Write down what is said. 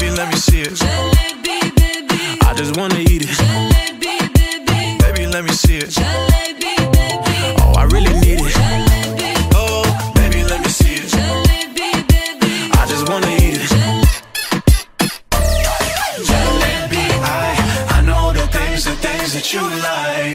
baby, let me see it. Jalebi, baby, I just wanna eat it. Jalebi, baby, baby, let me see it. Jalebi, baby, oh, I really need it. Jalebi, oh, baby, let me see it. Jalebi, baby, I just wanna eat it. Jalebi, I know the things that you love.